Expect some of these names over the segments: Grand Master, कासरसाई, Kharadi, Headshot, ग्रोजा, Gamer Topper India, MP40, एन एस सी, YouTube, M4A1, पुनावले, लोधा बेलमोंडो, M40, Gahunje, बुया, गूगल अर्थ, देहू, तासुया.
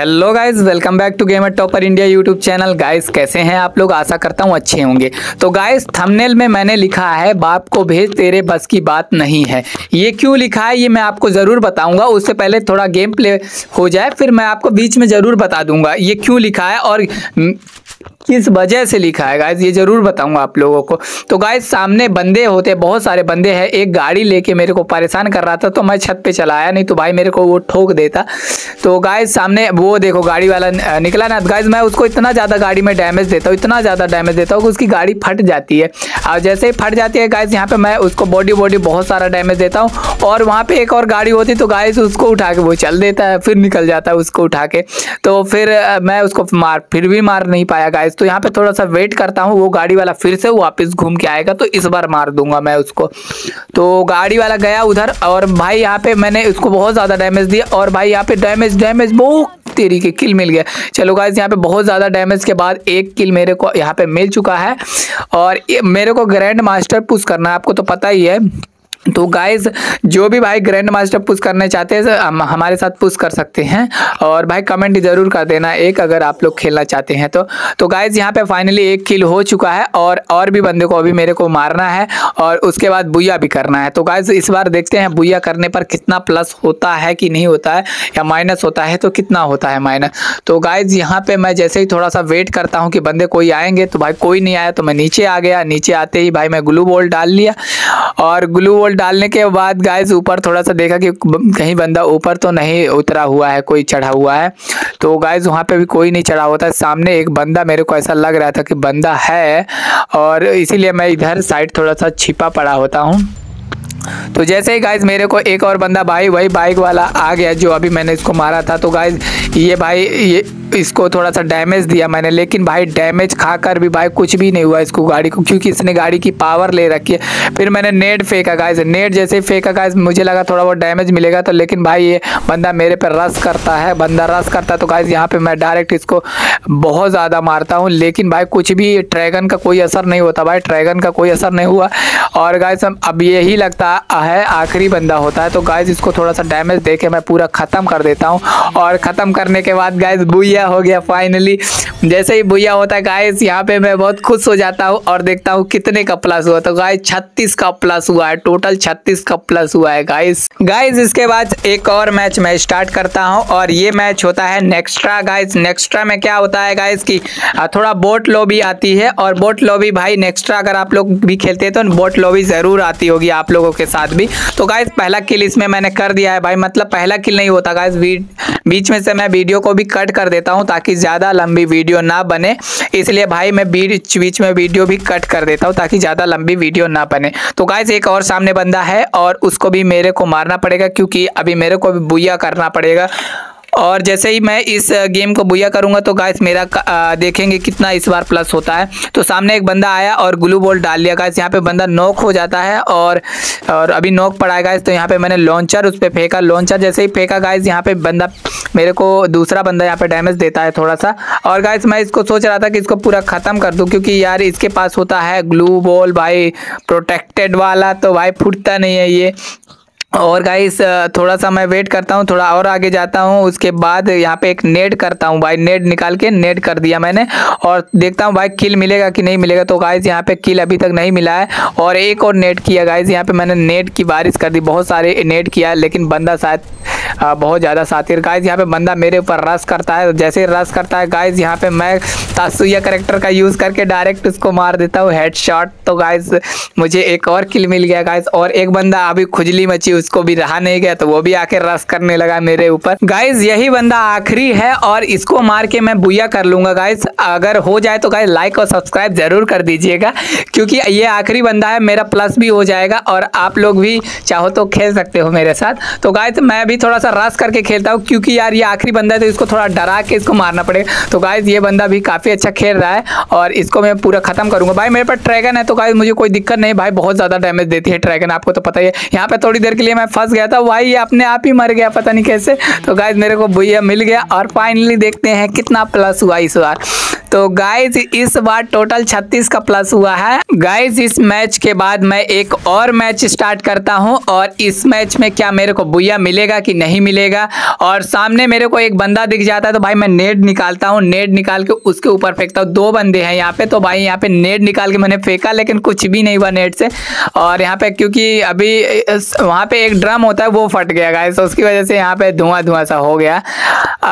Hello guys, welcome back to gamer topper India YouTube channel. Guys कैसे हैं आप लोग? आशा करता हूँ अच्छे होंगे। तो गाइज थंबनेल में मैंने लिखा है बाप को भेज, तेरे बस की बात नहीं है। ये क्यों लिखा है ये मैं आपको ज़रूर बताऊंगा। उससे पहले थोड़ा गेम प्ले हो जाए, फिर मैं आपको बीच में ज़रूर बता दूंगा ये क्यों लिखा है और किस वजह से लिखा है। गाइज ये ज़रूर बताऊंगा आप लोगों को। तो गाइज सामने बंदे होते, बहुत सारे बंदे हैं। एक गाड़ी लेके मेरे को परेशान कर रहा था, तो मैं छत पे चला आया, नहीं तो भाई मेरे को वो ठोक देता। तो गाइज सामने वो देखो गाड़ी वाला निकला ना। गाइज मैं उसको इतना ज़्यादा गाड़ी में डैमेज देता हूँ, इतना ज़्यादा डैमेज देता हूँ कि उसकी गाड़ी फट जाती है। और जैसे ही फट जाती है गाइज, यहाँ पर मैं उसको बॉडी बहुत सारा डैमेज देता हूँ। और वहाँ पर एक और गाड़ी होती तो गाइज उसको उठा के वो चल देता है, फिर निकल जाता है उसको उठा के। तो फिर मैं उसको फिर भी मार नहीं पाया गाइज। तो यहाँ पे थोड़ा सा वेट करता हूँ, वो गाड़ी वाला फिर से वापस घूम के आएगा तो इस बार मार दूंगा मैं उसको। तो गाड़ी वाला गया उधर, और भाई यहाँ पे मैंने उसको बहुत ज़्यादा डैमेज दिया। और भाई यहाँ पे डैमेज बहुत तेरी के किल मिल गया। चलो गाइज यहाँ पे बहुत ज़्यादा डैमेज के बाद एक किल मेरे को यहाँ पे मिल चुका है। और मेरे को ग्रैंड मास्टर पुश करना है, आपको तो पता ही है। तो गाइज जो भी भाई ग्रैंड मास्टर पुश करने चाहते हैं हमारे साथ पुश कर सकते हैं। और भाई कमेंट ज़रूर कर देना एक, अगर आप लोग खेलना चाहते हैं तो गाइज यहाँ पे फाइनली एक किल हो चुका है। और भी बंदे को अभी मेरे को मारना है और उसके बाद बुया भी करना है। तो गाइज इस बार देखते हैं बुया करने पर कितना प्लस होता है कि नहीं होता है, या माइनस होता है तो कितना होता है माइनस। तो गाइज यहाँ पर मैं जैसे ही थोड़ा सा वेट करता हूँ कि बंदे कोई आएंगे, तो भाई कोई नहीं आया तो मैं नीचे आ गया। नीचे आते ही भाई मैं ग्लू बॉल डाल लिया, और ग्लू बॉल डालने के बाद गाइज ऊपर थोड़ा सा देखा कि कहीं बंदा ऊपर तो नहीं उतरा हुआ है, कोई चढ़ा हुआ है। तो गाइज वहाँ पे भी कोई नहीं चढ़ा होता। सामने एक बंदा, मेरे को ऐसा लग रहा था कि बंदा है, और इसीलिए मैं इधर साइड थोड़ा सा छिपा पड़ा होता हूँ। तो जैसे ही गाइज मेरे को एक और बंदा भाई वही बाइक वाला आ गया जो अभी मैंने इसको मारा था। तो गाइज ये भाई ये इसको थोड़ा सा डैमेज दिया मैंने, लेकिन भाई डैमेज खाकर भी भाई कुछ भी नहीं हुआ इसको, गाड़ी को, क्योंकि इसने गाड़ी की पावर ले रखी है। फिर मैंने नेट फेंका गाइज, नेट जैसे ही फेंका गाइज मुझे लगा थोड़ा बहुत डैमेज मिलेगा, तो लेकिन भाई ये बंदा मेरे पे रश करता है, तो गाइज यहाँ पर मैं डायरेक्ट इसको बहुत ज़्यादा मारता हूँ, लेकिन भाई कुछ भी ड्रैगन का कोई असर नहीं होता, भाई ड्रैगन का कोई असर नहीं हुआ। और गाइज अब यही लगता है आखिरी बंदा होता है। तो गाइज इसको थोड़ा सा डैमेज देके मैं पूरा ख़त्म कर देता हूँ। और ख़त्म करने के बाद गाइज बुया हो गया फाइनली। जैसे ही बुया होता है गाइज यहाँ पे मैं बहुत खुश हो जाता हूँ और देखता हूँ कितने का प्लस हुआ। तो गाइज 36 का प्लस हुआ है, टोटल 36 का प्लस हुआ है गाइज। इसके बाद एक और मैच मैं स्टार्ट करता हूँ, और ये मैच होता है नेक्स्ट्रा। गाइज नेक्स्ट्रा में क्या होता है गाइज की थोड़ा बोट लॉबी आती है, और बोट लॉबी भाई नेक्स्ट्रा अगर आप लोग भी खेलते हैं तो बोट लॉबी ज़रूर आती होगी आप लोगों के साथ भी। तो गाइज पहला किल इसमें मैंने कर दिया है भाई, मतलब पहला किल नहीं होता गाइज, बीच में से मैं वीडियो को भी कट कर देता हूँ ताकि ज़्यादा लंबी वीडियो ना बने, इसलिए भाई मैं बीच में वीडियो भी कट कर देता हूँ ताकि ज़्यादा लंबी वीडियो ना बने। तो गाइज एक और सामने बंदा है, और उसको भी मेरे को मारना पड़ेगा क्योंकि अभी मेरे को भी बुया करना पड़ेगा। और जैसे ही मैं इस गेम को बुया करूंगा तो गाइस मेरा देखेंगे कितना इस बार प्लस होता है। तो सामने एक बंदा आया और ग्लू बॉल डाल लिया गाइस, यहाँ पे बंदा नॉक हो जाता है, और अभी नॉक पड़ा है गाइस। तो यहाँ पे मैंने लॉन्चर उस पर फेंका, लॉन्चर जैसे ही फेंका गाइस यहाँ पे बंदा मेरे को, दूसरा बंदा यहाँ पे डैमेज देता है थोड़ा सा। और गाइस मैं इसको सोच रहा था कि इसको पूरा ख़त्म कर दूँ, क्योंकि यार इसके पास होता है ग्लू बॉल भाई प्रोटेक्टेड वाला, तो भाई फूटता नहीं है ये। और गाइस थोड़ा सा मैं वेट करता हूँ, थोड़ा और आगे जाता हूँ, उसके बाद यहाँ पे एक नेट करता हूँ भाई, नेट निकाल के नेट कर दिया मैंने, और देखता हूँ भाई किल मिलेगा कि नहीं मिलेगा। तो गाइस यहाँ पे किल अभी तक नहीं मिला है, और एक और नेट किया गाइस, यहाँ पे मैंने नेट की बारिश कर दी, बहुत सारे नेट किया, लेकिन बंदा शायद बहुत ज़्यादा साथी। गाइस यहाँ पे बंदा मेरे ऊपर रश करता है, जैसे रश करता है गाइस यहाँ पे मैं तासुया करेक्टर का यूज़ करके डायरेक्ट उसको मार देता हूँ हेडशॉट। तो गाइस मुझे एक और किल मिल गया गाइस, और एक बंदा अभी खुजली मची, उसको भी रहा नहीं गया, तो वो भी आके रश करने लगा मेरे ऊपर। गाइस यही बंदा आखिरी है, और इसको मार के मैं बुया कर लूँगा गाइस। अगर हो जाए तो गाइस लाइक और सब्सक्राइब ज़रूर कर दीजिएगा, क्योंकि ये आखिरी बंदा है, मेरा प्लस भी हो जाएगा और आप लोग भी चाहो तो खेल सकते हो मेरे साथ। तो गाइस मैं भी थोड़ा सा रश करके खेलता हूँ, क्योंकि यार ये आखिरी बंदा है तो इसको थोड़ा डरा के इसको मारना पड़ेगा। तो गाइस ये बंदा भी काफ़ी अच्छा खेल रहा है, और इसको मैं पूरा ख़त्म करूँगा। भाई मेरे पास ड्रैगन है तो गाइस मुझे कोई दिक्कत नहीं, भाई बहुत ज़्यादा डैमेज देती है ड्रैगन, आपको तो पता ही है। यहाँ पर थोड़ी देर के लिए मैं फंस गया था, भाई ये अपने आप ही मर गया पता नहीं कैसे। तो गाइस मेरे को बुया मिल गया, और फाइनली देखते हैं कितना प्लस हुआ इस बार। तो गाइज इस बार टोटल 36 का प्लस हुआ है। गाइज इस मैच के बाद मैं एक और मैच स्टार्ट करता हूं और इस मैच में क्या मेरे को बुया मिलेगा कि नहीं मिलेगा, और सामने मेरे को एक बंदा दिख जाता है तो भाई मैं नेट निकालता हूं, नेट निकाल के उसके ऊपर फेंकता हूं। दो बंदे हैं यहाँ पे, तो भाई यहाँ पे नेट निकाल के मैंने फेंका लेकिन कुछ भी नहीं हुआ नेट से। और यहाँ पे क्योंकि अभी वहाँ पे एक ड्रम होता है वो फट गया गाइज, तो उसकी वजह से यहाँ पे धुआं सा हो गया।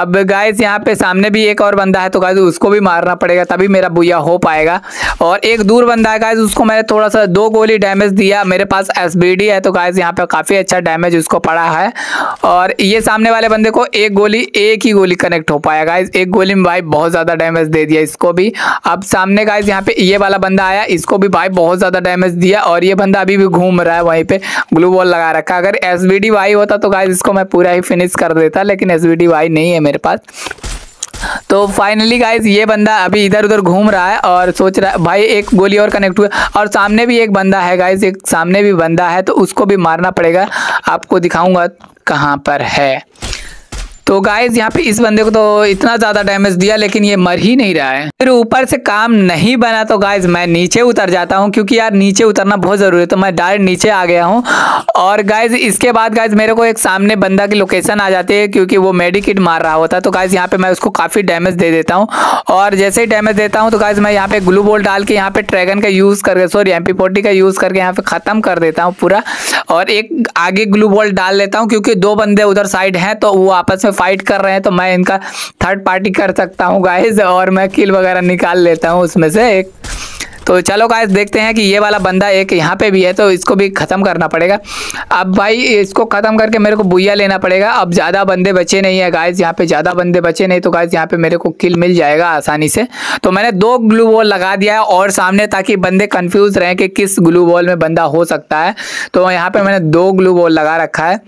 अब गाइज यहाँ पे सामने भी एक और बंदा है तो गाइज उसको भी मारना पड़ेगा तभी मेरा बुया हो पाएगा। और एक दूर बंदा है गाइज, उसको मैंने थोड़ा सा 2 गोली डैमेज दिया, मेरे पास एसबीडी है तो गाइज यहाँ पे काफ़ी अच्छा डैमेज उसको पड़ा है। और ये सामने वाले बंदे को एक ही गोली कनेक्ट हो पाया गाइज, एक गोली में भाई बहुत ज़्यादा डैमेज दे दिया इसको भी। अब सामने गाइज यहाँ पे ये वाला बंदा आया, इसको भी भाई बहुत ज़्यादा डैमेज दिया और ये बंदा अभी भी घूम रहा है वहीं पर, ग्लू बॉल लगा रखा। अगर एसबीडी वाई होता तो गाइज इसको मैं पूरा ही फिनिश कर देता, लेकिन एसबीडी वाई नहीं है मेरे पास। तो फाइनली गाइज ये बंदा अभी इधर उधर घूम रहा है और सोच रहा है, भाई एक गोली और कनेक्ट हुआ। और सामने भी एक बंदा है गाइज, एक सामने भी बंदा है तो उसको भी मारना पड़ेगा। आपको दिखाऊंगा कहाँ पर है। तो गाइज यहाँ पे इस बंदे को तो इतना ज़्यादा डैमेज दिया लेकिन ये मर ही नहीं रहा है। फिर ऊपर से काम नहीं बना तो गाइज मैं नीचे उतर जाता हूँ, क्योंकि यार नीचे उतरना बहुत ज़रूरी है। तो मैं डायरेक्ट नीचे आ गया हूँ। और गाइज इसके बाद गाइज मेरे को एक सामने बंदा की लोकेशन आ जाती है, क्योंकि वो मेडिकिट मार रहा होता है। तो गाइज यहाँ पर मैं उसको काफ़ी डैमेज दे देता हूँ, और जैसे ही डैमेज देता हूँ तो गाइज मैं यहाँ पर ग्लू बॉल डाल के यहाँ पर ड्रैगन का यूज़ करके, सॉरी MP40 का यूज़ करके यहाँ पर ख़त्म कर देता हूँ पूरा। और एक आगे ग्लू बॉल डाल देता हूँ, क्योंकि 2 बंदे उधर साइड हैं तो वो आपस में फाइट कर रहे हैं, तो मैं इनका थर्ड पार्टी कर सकता हूं गाइज और मैं किल वगैरह निकाल लेता हूं उसमें से एक। तो चलो गाइज देखते हैं कि ये वाला बंदा एक यहाँ पे भी है तो इसको भी ख़त्म करना पड़ेगा। अब भाई इसको ख़त्म करके मेरे को बुया लेना पड़ेगा। अब ज़्यादा बंदे बचे नहीं है गाइज, यहाँ पे ज़्यादा बंदे बचे नहीं तो गाइज यहाँ पे मेरे को किल मिल जाएगा आसानी से। तो मैंने 2 ग्लू बॉल लगा दिया है और सामने, ताकि बंदे कन्फ्यूज़ रहें कि किस ग्लू बॉल में बंदा हो सकता है। तो यहाँ पर मैंने 2 ग्लू बॉल लगा रखा है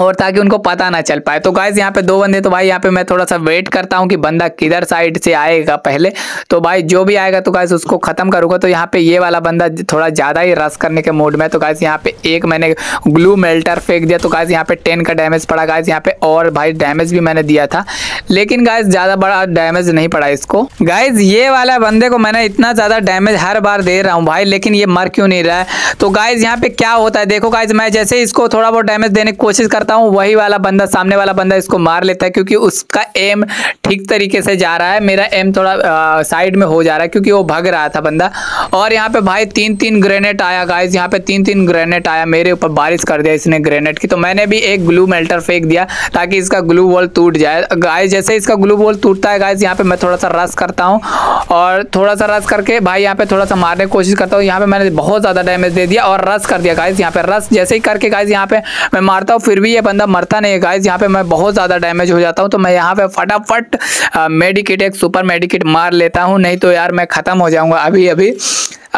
और ताकि उनको पता ना चल पाए। तो गाइज यहाँ पे 2 बंदे, तो भाई यहाँ पे मैं थोड़ा सा वेट करता हूँ कि बंदा किधर साइड से आएगा पहले। तो भाई जो भी आएगा तो गाइज उसको ख़त्म करूँगा। तो यहाँ पे ये वाला बंदा थोड़ा ज़्यादा ही रस करने के मूड में, तो गाइज यहाँ पे एक मैंने ग्लू मेल्टर फेंक दिया। तो गाइज यहाँ पे 10 का डैमेज पड़ा गाइज यहाँ पे, और भाई डैमेज भी मैंने दिया था लेकिन गाइज ज़्यादा बड़ा डैमेज नहीं पड़ा इसको। गाइज ये वाला बंदे को मैंने इतना ज़्यादा डैमेज हर बार दे रहा हूँ भाई, लेकिन ये मर क्यों नहीं रहा है। तो गाइज यहाँ पे क्या होता है देखो गाइज, मैं जैसे इसको थोड़ा बहुत डैमेज देने की कोशिश करता हूं, वही वाला बंदा सामने वाला बंदा इसको मार लेता है, क्योंकि उसका एम ठीक तरीके से जा रहा है। मेरा एम थोड़ा साइड में हो जा रहा है क्योंकि वो भाग रहा था बंदा। और यहाँ पे भाई 3-3 ग्रेनेड आया गाइज, यहाँ पे 3-3 ग्रेनेड आया मेरे ऊपर, बारिश कर दिया इसने ग्रेनेड की। तो मैंने भी एक ग्लू मेल्टर फेंक दिया ताकि इसका ग्लू बॉल टूट जाए गाइज। जैसे इसका ग्लू बॉल टूटता है गाइज, यहाँ पे मैं थोड़ा सा रस करता हूँ और थोड़ा सा रस करके भाई यहाँ पे थोड़ा सा मारने की कोशिश करता हूँ। यहाँ पे मैंने बहुत ज़्यादा डैमेज दे दिया और रस कर दिया गाइज। यहाँ पे रस जैसे ही करके गाइज यहाँ पे मैं मारता हूँ, फिर भी बंदा मरता नहीं है गाइज। यहाँ पे मैं बहुत ज़्यादा डैमेज हो जाता हूँ, तो मैं यहाँ पे फटाफट मेडिकेट एक सुपर मेडिकेट मार लेता हूँ, नहीं तो यार मैं ख़त्म हो जाऊँगा अभी अभी।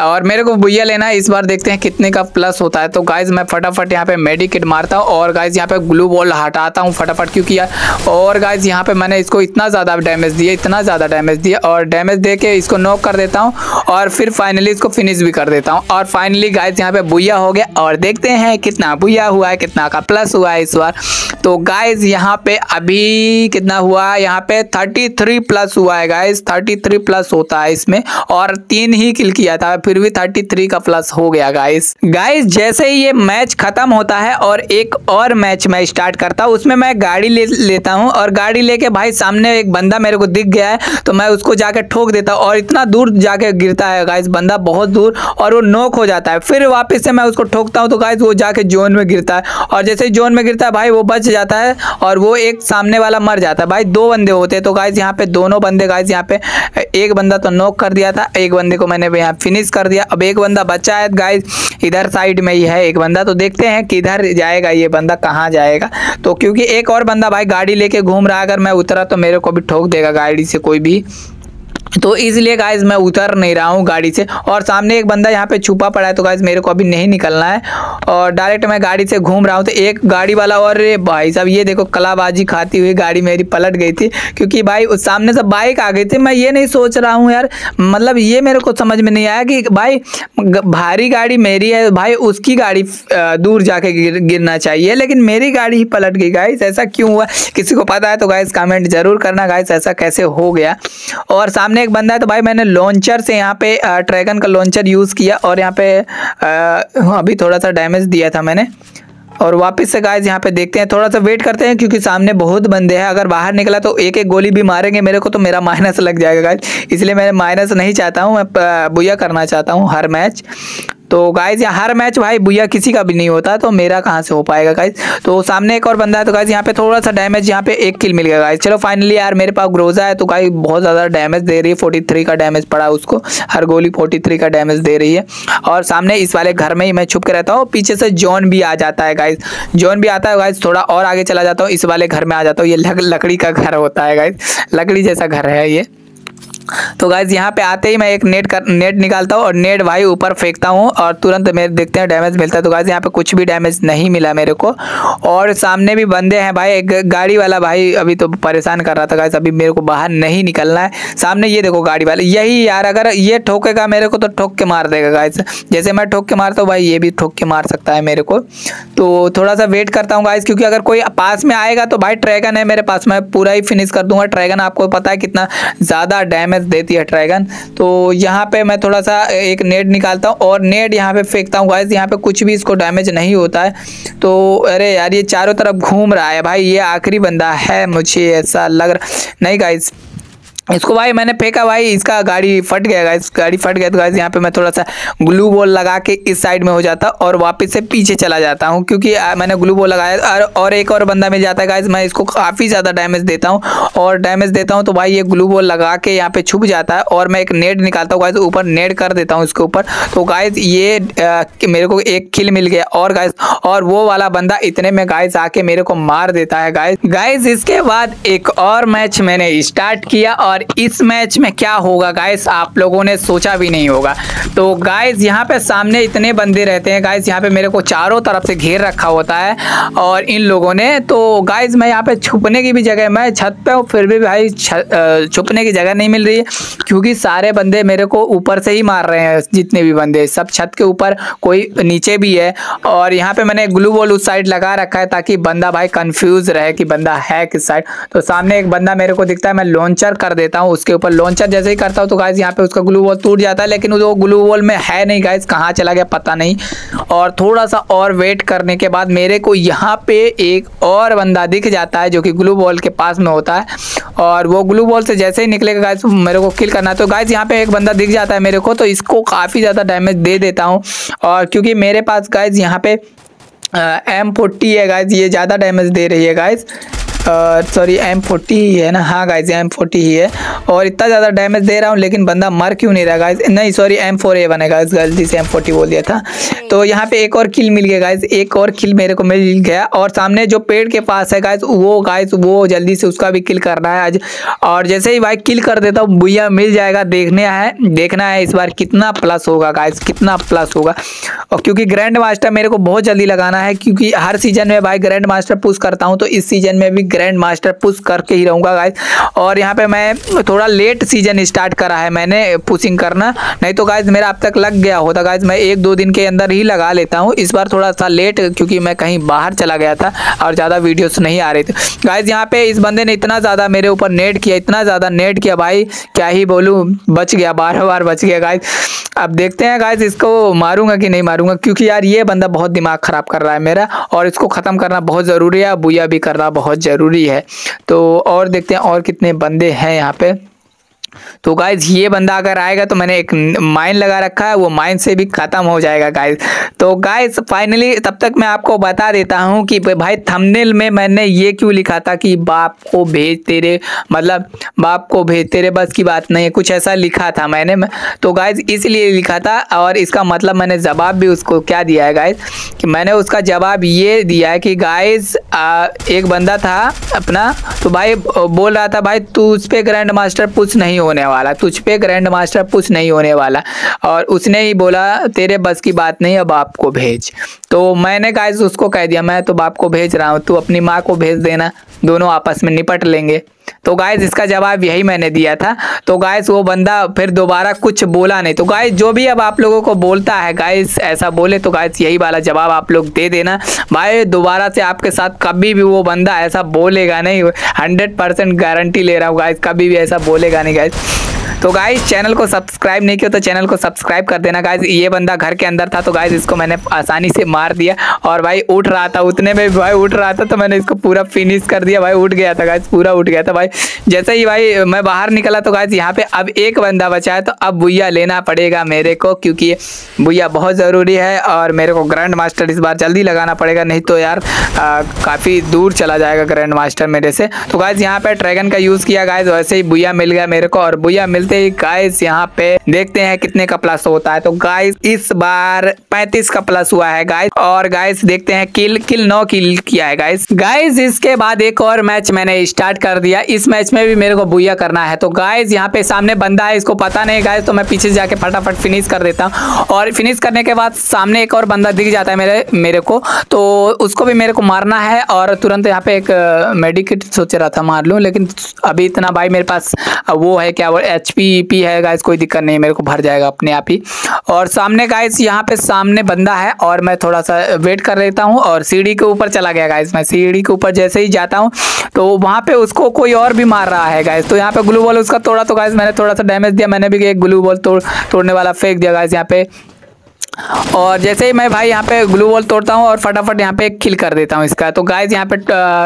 और मेरे को बुया लेना है इस बार, देखते हैं कितने का प्लस होता है। तो गाइज मैं फटाफट यहाँ पे मेडिकेट मारता हूँ और गाइज यहाँ पे ग्लू बॉल हटाता हूँ फटाफट, क्योंकि यार। और गाइज यहाँ पे मैंने इसको इतना ज़्यादा डैमेज दिया, इतना ज़्यादा डैमेज दिया, और डैमेज दे के इसको नॉक कर देता हूँ और फिर फाइनली इसको फिनिश भी कर देता हूँ। और फाइनली गाइज यहाँ पे बुया हो गया, और देखते हैं कितना बुया हुआ है, कितना का प्लस हुआ है इस बार। तो गाइज यहाँ पे अभी कितना हुआ है, यहाँ पे 33 प्लस हुआ है गाइज, 33 प्लस होता है इसमें, और 3 ही किल किया था फिर भी 33 का प्लस हो गया गाइस। गाइस जैसे ही ये मैच खत्म होता है और एक और मैच मैं स्टार्ट करता हूँ, उसमें मैं गाड़ी लेता हूँ। और गाड़ी लेके भाई सामने एक बंदा मेरे को दिख गया है तो मैं उसको जाके ठोक देता हूँ, और इतना दूर जाके गिरता है गाइस बंदा, बहुत दूर, और वो नॉक हो जाता है। फिर वापस से मैं उसको ठोकता हूँ तो गाइस वो जाके जोन में गिरता है, और जैसे ही जोन में गिरता है भाई वो बच जाता है और वो एक सामने वाला मर जाता है। भाई 2 बंदे होते हैं तो गाइस यहाँ पे दोनों बंदे गाइस यहाँ पे, एक बंदा तो नॉक कर दिया था, एक बंदे को मैंने यहाँ फिनिश कर दिया। अब एक बंदा बचा है गाइज, इधर साइड में ही है एक बंदा, तो देखते हैं कि इधर जाएगा ये बंदा, कहाँ जाएगा। तो क्योंकि एक और बंदा भाई गाड़ी लेके घूम रहा है, अगर मैं उतरा तो मेरे को भी ठोक देगा गाड़ी से कोई भी, तो इसलिए गाइज मैं उतर नहीं रहा हूँ गाड़ी से। और सामने एक बंदा यहाँ पे छुपा पड़ा है तो गाइज मेरे को अभी नहीं निकलना है, और डायरेक्ट मैं गाड़ी से घूम रहा हूँ। तो एक गाड़ी वाला, और भाई साहब ये देखो कलाबाजी खाती हुई गाड़ी मेरी पलट गई थी, क्योंकि भाई उस सामने से बाइक आ गई थी। मैं ये नहीं सोच रहा हूँ यार, मतलब ये मेरे को समझ में नहीं आया कि भाई भारी गाड़ी मेरी है, भाई उसकी गाड़ी दूर जाके गिरना चाहिए, लेकिन मेरी गाड़ी ही पलट गई गाइज। ऐसा क्यों हुआ, किसी को पता है तो गाइज कमेंट जरूर करना गाइज ऐसा कैसे हो गया। और सामने में एक बंदा है, तो भाई मैंने लॉन्चर से यहाँ पे ड्रैगन का लॉन्चर यूज़ किया और यहाँ पे अभी थोड़ा सा डैमेज दिया था मैंने। और वापस से गाइस यहाँ पे देखते हैं, थोड़ा सा वेट करते हैं क्योंकि सामने बहुत बंदे हैं। अगर बाहर निकला तो एक एक गोली भी मारेंगे मेरे को, तो मेरा माइनस लग जाएगा गाइस, इसलिए मैं माइनस नहीं चाहता हूँ, मैं बुया करना चाहता हूँ हर मैच। तो गाइस यहाँ हर मैच भाई बुया किसी का भी नहीं होता, तो मेरा कहाँ से हो पाएगा गाइस। तो सामने एक और बंदा है, तो गाइस यहाँ पे थोड़ा सा डैमेज, यहाँ पे एक किल मिल गया गाइस। चलो फाइनली यार मेरे पास ग्रोजा है, तो गाइस बहुत ज़्यादा डैमेज दे रही है, 43 का डैमेज पड़ा उसको, हर गोली 43 का डैमेज दे रही है। और सामने इस वाले घर में ही मैं छुप के रहता हूँ, पीछे से जॉन भी आ जाता है गाइस, जॉन भी आता है गाइस। थोड़ा और आगे चला जाता हूँ, इस वाले घर में आ जाता हूँ, ये लकड़ी का घर होता है गाइस, लकड़ी जैसा घर है ये। तो गाइज यहाँ पे आते ही मैं एक नेट निकालता हूँ और नेट भाई ऊपर फेंकता हूँ और तुरंत मेरे देखते हैं डैमेज मिलता है। तो गाइज यहाँ पे कुछ भी डैमेज नहीं मिला मेरे को। और सामने भी बंदे हैं भाई, एक गाड़ी वाला भाई अभी तो परेशान कर रहा था गाइज, अभी मेरे को बाहर नहीं निकलना है। सामने ये देखो गाड़ी वाला, यही यार अगर ये ठोकेगा मेरे को तो ठोक के मार देगा गाइज, जैसे मैं ठोक के मारता हूँ भाई ये भी ठोक के मार सकता है मेरे को। तो थोड़ा सा वेट करता हूँ गाइज, क्योंकि अगर कोई पास में आएगा तो भाई ड्रैगन है मेरे पास, मैं पूरा ही फिनिश कर दूंगा। ड्रैगन आपको पता है कितना ज़्यादा डैमेज देती है ड्रैगन। तो यहाँ पे मैं थोड़ा सा एक नेट निकालता हूँ और नेट यहाँ पे फेंकता हूँ गाइस, यहाँ पे कुछ भी इसको डैमेज नहीं होता है। तो अरे यार ये चारों तरफ घूम रहा है भाई, ये आखिरी बंदा है मुझे ऐसा लग रहा। नहीं गाइस इसको भाई मैंने फेंका, भाई इसका गाड़ी फट गया गाइस, गाड़ी फट गया। तो गाइस यहाँ पे मैं थोड़ा सा ग्लू बॉल लगा के इस साइड में हो जाता और वापस से पीछे चला जाता हूँ, क्योंकि मैंने ग्लू बॉल लगाया। और एक और बंदा मिल जाता है गाइस, मैं इसको काफ़ी ज़्यादा डैमेज देता हूँ और डैमेज देता हूँ। तो भाई ये ग्लू बॉल लगा के यहाँ पर छुप जाता है और मैं एक नेट निकालता हूँ गाइस, ऊपर नेट कर देता हूँ इसके ऊपर। तो गाइस ये मेरे को एक किल मिल गया। और गाइस और वो वाला बंदा इतने में गाइस आके मेरे को मार देता है गाइस। इसके बाद एक और मैच मैंने स्टार्ट किया और इस मैच में क्या होगा गाइस आप लोगों ने सोचा भी नहीं होगा। तो गाइस यहाँ पे सामने इतने बंदे रहते हैं गाइस, यहाँ पे मेरे को चारों तरफ से घेर रखा होता है और इन लोगों ने। तो गाइस मैं यहाँ पे छुपने की भी जगह, मैं छत पे हूँ फिर भी भाई छुपने की जगह नहीं मिल रही है, क्योंकि सारे बंदे मेरे को ऊपर से ही मार रहे हैं। जितने भी बंदे सब छत के ऊपर, कोई नीचे भी है। और यहाँ पर मैंने ग्लू वॉल उस साइड लगा रखा है ताकि बंदा भाई कन्फ्यूज़ रहे कि बंदा है किस साइड। तो सामने एक बंदा मेरे को दिखता है, मैं लॉन्चर कर देता हूं उसके ऊपर। लॉन्चर जैसे ही करता हूं तो गाइस यहां पे उसका ग्लू वॉल टूट जाता है, लेकिन वो ग्लू वॉल में है नहीं गाइस, कहां चला गया पता नहीं। और थोड़ा सा और वेट करने के बाद मेरे को यहां पे एक और बंदा दिख जाता है जो कि ग्लू वॉल के पास में होता है। और वो ग्लू वॉल से जैसे ही निकलेगा गाइस मेरे को किल करना है। तो गाइस यहाँ पे एक बंदा दिख जाता है मेरे को, तो इसको काफ़ी ज़्यादा डैमेज दे देता हूँ। और क्योंकि मेरे पास गाइस यहाँ पे M40 है गाइस, ये ज़्यादा डैमेज दे रही है गाइस। सॉरी M40 ही है ना, हाँ गाइज M40 ही है। और इतना ज़्यादा डैमेज दे रहा हूँ लेकिन बंदा मर क्यों नहीं रहा गाइज। नहीं सॉरी M4A1 है गाइज, गलती से M40 बोल दिया था। तो यहाँ पे एक और किल मिल गया गाइज, एक और किल मेरे को मिल गया। और सामने जो पेड़ के पास है गाइज वो जल्दी से उसका भी किल करना है आज। और जैसे ही भाई किल कर देता हूँ बुया मिल जाएगा। देखना है इस बार कितना प्लस होगा गाइज, कितना प्लस होगा। और क्योंकि ग्रैंड मास्टर मेरे को बहुत जल्दी लगाना है, क्योंकि हर सीज़न में भाई ग्रैंड मास्टर पुश करता हूँ, तो इस सीज़न में भी ग्रैंड मास्टर पुश करके ही रहूँगा गाइस। और यहाँ पे मैं थोड़ा लेट सीजन स्टार्ट करा है मैंने पुशिंग करना, नहीं तो गाइस मेरा अब तक लग गया होता गाइस। मैं 1-2 दिन के अंदर ही लगा लेता हूँ, इस बार थोड़ा सा लेट क्योंकि मैं कहीं बाहर चला गया था और ज़्यादा वीडियोस नहीं आ रही थी गाइस। यहाँ पे इस बंदे ने इतना ज़्यादा मेरे ऊपर नेट किया, इतना ज़्यादा नेट किया भाई क्या ही बोलूँ, बच गया, 12 बार बच गया गाइस। अब देखते हैं गाइस इसको मारूंगा कि नहीं मारूंगा, क्योंकि यार ये बंदा बहुत दिमाग ख़राब कर रहा है मेरा और इसको ख़त्म करना बहुत ज़रूरी है, बुया भी करना बहुत ज़रूरी है। तो और देखते हैं और कितने बंदे हैं यहाँ पे। तो गाइज ये बंदा अगर आएगा तो मैंने एक माइन लगा रखा है, वो माइन से भी ख़त्म हो जाएगा गाइज। तो गाइज फाइनली तब तक मैं आपको बता देता हूँ कि भाई थंबनेल में मैंने ये क्यों लिखा था कि बाप को भेज तेरे बस की बात नहीं है, कुछ ऐसा लिखा था मैंने। तो गाइज इसलिए लिखा था और इसका मतलब मैंने जवाब भी उसको क्या दिया है गाइज, कि मैंने उसका जवाब ये दिया है कि गाइज एक बंदा था अपना, तो भाई बोल रहा था भाई तुझ पे ग्रैंड मास्टर पुश नहीं होने वाला, तुझ पे ग्रैंड मास्टर पुश नहीं होने वाला। और उसने ही बोला तेरे बस की बात नहीं है बाप को भेज। तो मैंने गाइस उसको कह दिया मैं तो बाप को भेज रहा हूँ, तू अपनी माँ को भेज देना, दोनों आपस में निपट लेंगे। तो गाइस इसका जवाब यही मैंने दिया था। तो गाइस वो बंदा फिर दोबारा कुछ बोला नहीं। तो गाइस जो भी अब आप लोगों को बोलता है गाइस ऐसा बोले, तो गाइस यही वाला जवाब आप लोग दे देना भाई, दोबारा से आपके साथ कभी भी वो बंदा ऐसा बोलेगा नहीं, 100% गारंटी ले रहा हूँ गाइस, कभी भी ऐसा बोलेगा नहीं गाइस। तो गाइज चैनल को सब्सक्राइब नहीं किया तो चैनल को सब्सक्राइब कर देना गाइज। ये बंदा घर के अंदर था तो गाइज इसको मैंने आसानी से मार दिया और भाई उठ रहा था, उतने में भाई उठ रहा था तो मैंने इसको पूरा फिनिश कर दिया भाई। उठ गया था गाइज, पूरा उठ गया था भाई। जैसे ही भाई मैं बाहर निकला तो गाइज यहाँ पे अब एक बंदा बचा है तो अब भुइया लेना पड़ेगा मेरे को, क्योंकि भुइया बहुत ज़रूरी है और मेरे को ग्रैंड मास्टर इस बार जल्दी लगाना पड़ेगा, नहीं तो यार काफ़ी दूर चला जाएगा ग्रैंड मास्टर मेरे से। तो गाइज यहाँ पे ड्रैगन का यूज़ किया गाइज, वैसे ही भुइया मिल गया मेरे को और भुइया मिलते ही गाइज यहाँ पे देखते हैं कितने का प्लस होता है। तो गाइज इस बार 35 का प्लस हुआ है गाइज और गाइज देखते हैं किल 9 किल किया है गाइज। गाइज इसके बाद एक और मैच मैंने स्टार्ट कर दिया, इस मैच में भी मेरे को भुइया करना है। तो गाइज यहाँ पे सामने बंदा है, इसको पता नहीं गाइज, तो मैं पीछे जाके फटाफट फिनिश कर देता हूँ और फिनिश करने के बाद सामने एक और बंदा दिख जाता है मेरे को, तो उसको भी मेरे को मारना है। और तुरंत यहाँ पे एक मेडिकिट सोच रहा था मार लूँ, लेकिन अभी इतना भाई मेरे पास वो है क्या, वो HP है गाइज, कोई दिक्कत नहीं है, मेरे को भर जाएगा अपने आप ही। और सामने गाइज यहाँ पे सामने बंदा है और मैं थोड़ा सा वेट कर लेता हूँ और सीढ़ी के ऊपर चला गया गाइज। मैं सीढ़ी के ऊपर जैसे ही जाता हूँ तो वहाँ पे उसको कोई और भी मार रहा है गाइज, तो यहाँ पे ग्लू बॉल उसका तोड़ा तो गाइज मैंने थोड़ा सा डैमेज दिया, मैंने भी एक ग्लू बॉल तोड़ने वाला फेंक दिया गाइज यहाँ पे। और जैसे ही मैं भाई यहाँ पे ग्लू वॉल तोड़ता हूँ और फटाफट यहाँ पे किल कर देता हूँ इसका। तो गाइज यहाँ पे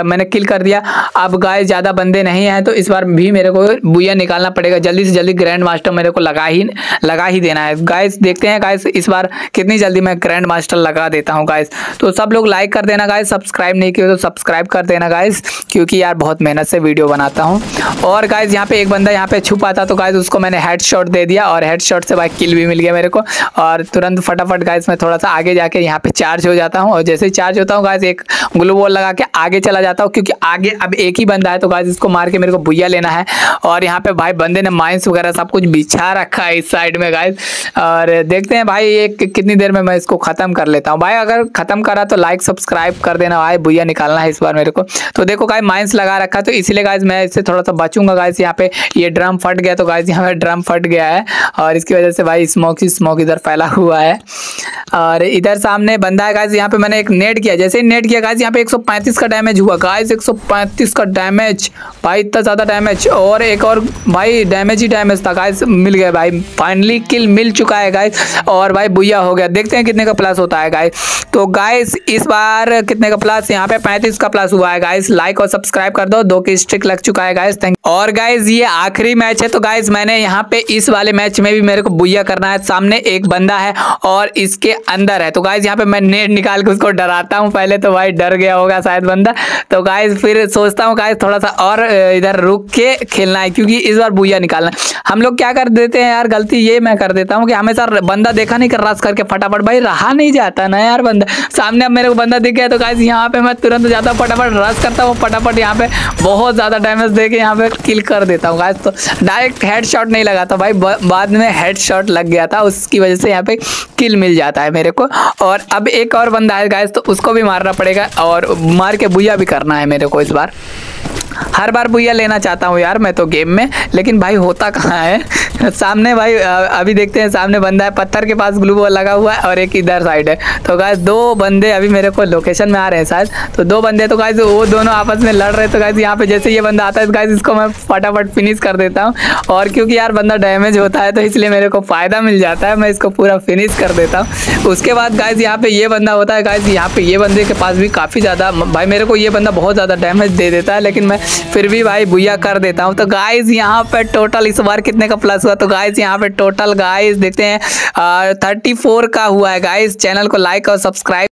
मैंने किल कर दिया। अब गाइज ज़्यादा बंदे नहीं हैं तो इस बार भी मेरे को भुइया निकालना पड़ेगा, जल्दी से जल्दी ग्रैंड मास्टर मेरे को लगा ही देना है गाइज। देखते हैं गाइज इस बार कितनी जल्दी मैं ग्रैंड मास्टर लगा देता हूँ गाइज। तो सब लोग लाइक कर देना गाइज, सब्सक्राइब नहीं किया तो सब्सक्राइब कर देना गाइज, क्योंकि यार बहुत मेहनत से वीडियो बनाता हूँ। और गाइज यहाँ पे एक बंदा यहाँ पे छुपा था तो गाइज उसको मैंने हेडशॉट दे दिया और हेडशॉट से भाई किल भी मिल गया मेरे को। और तुरंत फटाफट गाइज मैं थोड़ा सा आगे जाके यहाँ पे चार्ज हो जाता हूँ और जैसे ही चार्ज होता हूँ गाइज एक ग्लू बॉल लगा के आगे चला जाता हूँ, क्योंकि आगे अब एक ही बंदा है तो गाइज इसको मार के मेरे को भुइया लेना है। और यहाँ पे भाई बंदे ने माइंस वगैरह सब कुछ बिछा रखा है इस साइड में गाइज। और देखते हैं भाई ये कितनी देर में मैं इसको ख़त्म कर लेता हूँ भाई। अगर ख़त्म करा तो लाइक सब्सक्राइब कर देना भाई, भुइया निकालना है इस बार मेरे को। तो देखो गाइज माइंस लगा रखा है तो इसलिए गाइज मैं इससे थोड़ा सा बचूंगा गाइज। यहाँ पे ये ड्रम फट गया तो गाइज यहाँ पे ड्रम फट गया है और इसकी वजह से भाई स्मोक इधर फैला हुआ है। और इधर सामने बंदा है गाइज, यहाँ पे मैंने एक नेट किया, जैसे ही नेट किया गाइज यहाँ पे 135 का डैमेज हुआ गाइज, 135 का डैमेज भाई, इतना ज़्यादा डैमेज। और एक और भाई डैमेज ही डैमेज था गाइज, मिल गया भाई, फाइनली किल मिल चुका है गाइज और भाई भुइया हो गया। देखते हैं कितने का प्लस होता है गाइज। तो गाइज इस बार कितने का प्लस, यहाँ पे 35 का प्लस हुआ है गाइज। लाइक और सब्सक्राइब कर दो, 2 की स्ट्रिक लग चुका है गाइज, थैंक। और गाइज ये आखिरी मैच है तो गाइज मैंने यहाँ पे इस वाले मैच में भी मेरे को भुइया करना है। सामने एक बंदा है और इसके अंदर है तो गाइज यहाँ पे मैं नेट निकाल के उसको डराता हूँ पहले, तो भाई डर गया होगा शायद बंदा। तो गाइज फिर सोचता हूँ गाइज थोड़ा सा और इधर रुक के खेलना है, क्योंकि इस बार भुइया निकालना है। हम लोग क्या कर देते हैं यार, गलती ये मैं कर देता हूँ कि हमेशा बंदा देखा नहीं कर रस करके फटाफट भाई रहा नहीं जाता ना यार बंदा। सामने अब मेरे को बंदा दिख गया तो गाइज यहाँ पे मैं तुरंत जाता हूँ, फटाफट रस करता हूँ, फटाफट यहाँ पे बहुत ज़्यादा डैमेज दे के यहाँ पे किल कर देता हूँ गाइज। तो डायरेक्ट हेड शॉट नहीं लगाता भाई, बाद में हेड शॉट लग गया था, उसकी वजह से यहाँ पे किल मिल जाता है मेरे को। और अब एक और बंदा है गाइज तो उसको भी मारना पड़ेगा और मार के भुइया भी करना है मेरे को। इस बार हर बार भुइया लेना चाहता हूँ यार मैं तो गेम में, लेकिन भाई होता कहाँ है। सामने भाई अभी देखते हैं, सामने बंदा है, पत्थर के पास ग्लू बॉल लगा हुआ है और एक इधर साइड है। तो गाइस 2 बंदे अभी मेरे को लोकेशन में आ रहे हैं शायद, तो 2 बंदे तो गाइस वो दोनों आपस में लड़ रहे हैं। तो गाइस यहाँ पे जैसे ये बंदा आता है तो गाइस इसको मैं फटाफट फिनिश कर देता हूँ, और क्योंकि यार बंदा डैमेज होता है तो इसलिए मेरे को फ़ायदा मिल जाता है, मैं इसको पूरा फिनिश कर देता हूँ। उसके बाद गाइस यहाँ पे ये बंदा होता है गाइस, यहाँ पे ये बंदे के पास भी काफ़ी ज़्यादा भाई मेरे को ये बंदा बहुत ज़्यादा डैमेज दे देता है, लेकिन मैं फिर भी भाई भुइया कर देता हूँ। तो गाइज यहाँ पे टोटल इस बार कितने का प्लस हुआ, तो गाइज यहाँ पे टोटल गाइज देखते हैं 34 का हुआ है गाइज। चैनल को लाइक और सब्सक्राइब